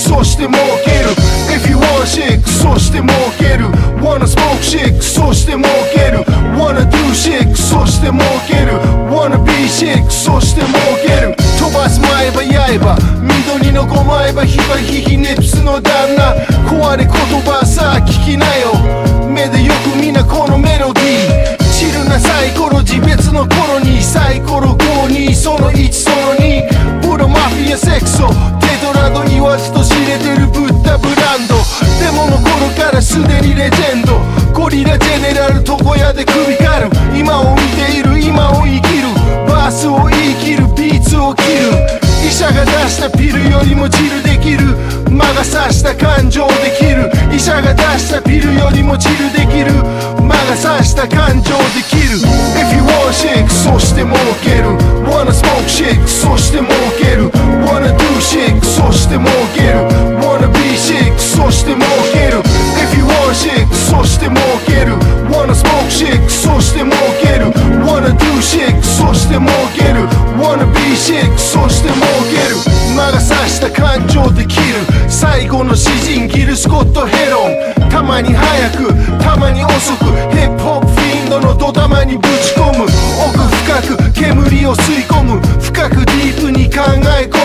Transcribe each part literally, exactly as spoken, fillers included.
そして儲ける If you want shit そして儲ける Wanna smoke shit そして儲ける Wanna do shit そして儲ける Wanna be shit そして儲ける飛ばす前歯刃緑のごまえばヒバヒヒニップスの旦那壊れ言葉さあ聞きなよ目でよく見なこのメロディーチルなサイコロ自別の頃にサイコロごにそのいちそのにプロマフィアセクソテトラド言わずと知れてるブッダブランドデモの頃からすでにレジェンドゴリラジェネラル床屋で首狩る今を見ている今を生きるバースを言い切るビーツを切る医者が出したピルよりもチルできる魔が差した感情できる医者が出したピルよりもチルできる魔が差した感情できる If you want shit そして儲ける Wanna smoke shit そして儲ける Wanna do shit そして儲ける Wanna be shit そして儲ける If you want shit そして儲ける Wanna smoke shit そして儲ける Wanna do shit そして儲ける Wanna be shit そして儲ける魔が差した感情できる最後の詩人ギル・スコット・ヘロンたまに早くたまに遅くヒップホップフィンドのドタマにぶち込む奥深く煙を吸い込む深くディープに考え込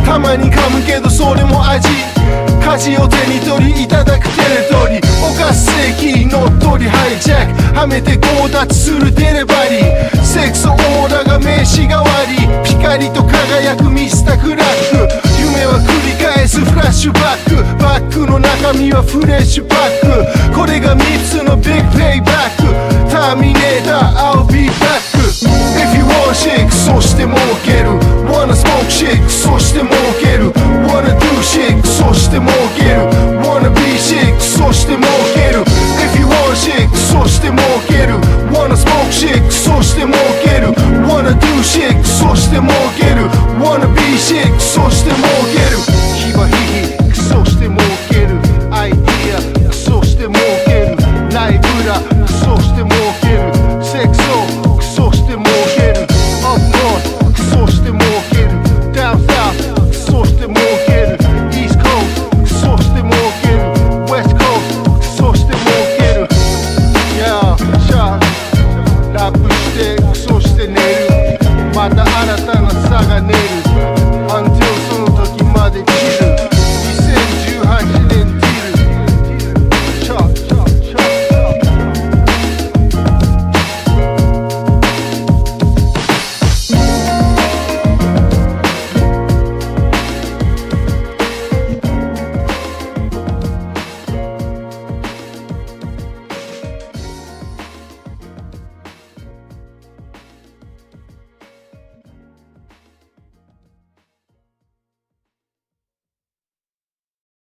むたまに噛むけどそれも味家事を手に取りいただくテレトリ犯す正規乗っ取りハイジャックはめて強奪するデレバリーセクスオーラが名刺代わりピカリと輝くミスタークラック夢は繰り返すフラッシュバックバックの中身はフレッシュバックこれがミップスのビッグペイバックターミネーター I'll be back If you want shit そして儲ける Wanna smoke shit そして儲ける Wanna do shit そして儲ける Wanna be shit そして儲ける If you want shit そして儲ける Wanna smoke shit そして儲ける Wanna do shit そして儲ける Wanna be shit そして儲けるヒバヒヒクソして儲けるアイディアクソして儲けるライブラクソして儲けるセクソまた新たな差が出る Until その時までいる